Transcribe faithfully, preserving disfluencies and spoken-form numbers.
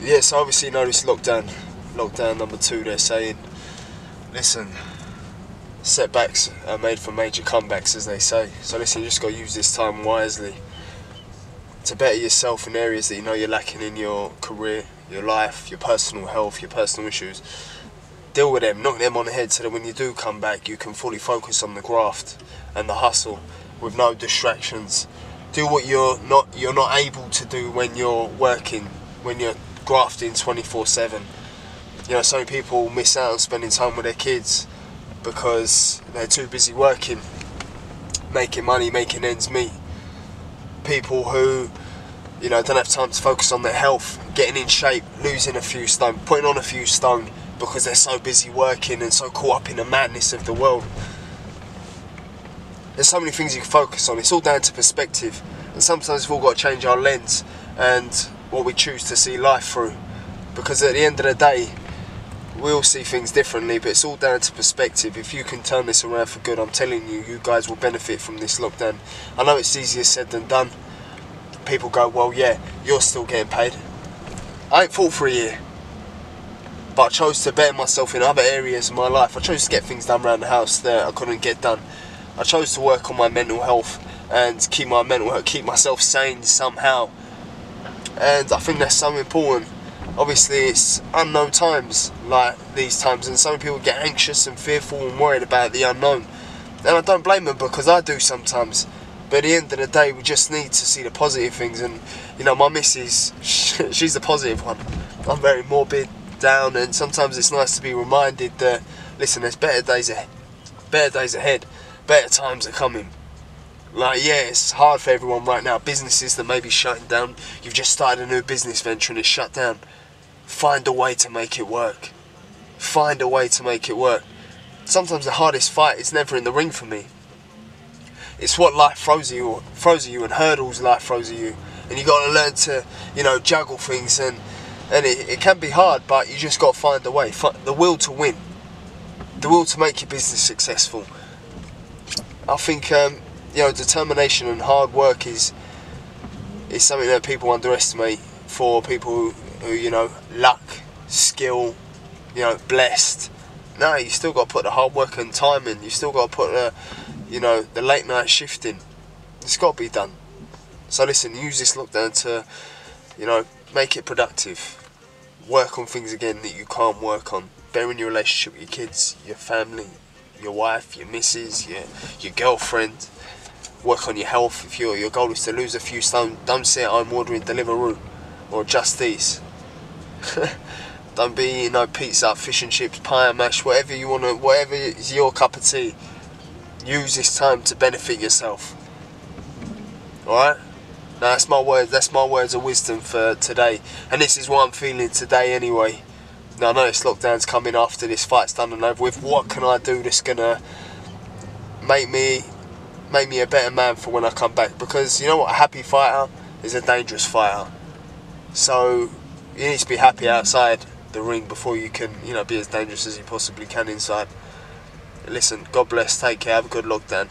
yes, obviously, you know, this lockdown, lockdown number two, they're saying, listen, setbacks are made for major comebacks, as they say. So listen, you just got to use this time wisely to better yourself in areas that you know you're lacking in your career, your life, your personal health, your personal issues. Deal with them, knock them on the head, so that when you do come back, you can fully focus on the graft and the hustle with no distractions. Do what you're not you're not able to do when you're working, when you're grafting twenty-four seven. You know, so many people miss out on spending time with their kids because they're too busy working, making money, making ends meet. People who, you know, don't have time to focus on their health, getting in shape, losing a few stone, putting on a few stone, because they're so busy working and so caught up in the madness of the world. There's so many things you can focus on. It's all down to perspective, and sometimes we've all got to change our lens and what we choose to see life through, because at the end of the day we all see things differently, but it's all down to perspective. If you can turn this around for good, I'm telling you, you guys will benefit from this lockdown. I know it's easier said than done. People go, well, yeah, you're still getting paid. I ain't fought for a year, but I chose to better myself in other areas of my life. I chose to get things done around the house that I couldn't get done. I chose to work on my mental health and keep my mental health, keep myself sane somehow. And I think that's so important. Obviously, it's unknown times like these times, and some people get anxious and fearful and worried about the unknown. And I don't blame them, because I do sometimes. But at the end of the day, we just need to see the positive things. And, you know, my missus, she's the positive one. I'm very morbid, down, and sometimes it's nice to be reminded that, listen, there's better days ahead, better days ahead, better times are coming. Like, yeah, it's hard for everyone right now. Businesses that may be shutting down, you've just started a new business venture and it's shut down. Find a way to make it work. Find a way to make it work. Sometimes the hardest fight is never in the ring for me. It's what life throws at you, throws at you, and hurdles life throws at you, and you got to learn to, you know, juggle things. And And it, it can be hard, but you just got to find a way. The will to win. The will to make your business successful. I think, um, you know, determination and hard work is is something that people underestimate. For people who, who, you know, luck, skill, you know, blessed. No, you still got to put the hard work and time in. You still got to put the, you know, the late night shift in. It's got to be done. So listen, use this lockdown to, you know, make it productive. Work on things again that you can't work on. Bear in your relationship with your kids, your family, your wife, your missus, your, your girlfriend. Work on your health. If your, your goal is to lose a few stone, don't sit at home ordering Deliveroo or Just Eat. Don't be, you know, pizza, fish and chips, pie and mash, whatever you want to, whatever is your cup of tea. Use this time to benefit yourself. Alright? Now, that's my words, that's my words of wisdom for today. And this is what I'm feeling today anyway. Now, I know this lockdown's coming after this fight's done and over with. What can I do that's gonna make me make me a better man for when I come back? Because you know what, a happy fighter is a dangerous fighter. So you need to be happy outside the ring before you can, you know, be as dangerous as you possibly can inside. Listen, God bless, take care, have a good lockdown.